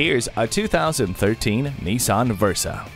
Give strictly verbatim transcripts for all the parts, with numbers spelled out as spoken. Here's a two thousand thirteen Nissan Versa.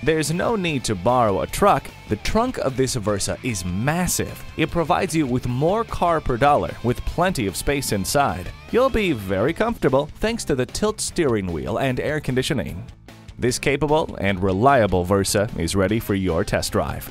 There's no need to borrow a truck. The trunk of this Versa is massive. It provides you with more car per dollar with plenty of space inside. You'll be very comfortable thanks to the tilt steering wheel and air conditioning. This capable and reliable Versa is ready for your test drive.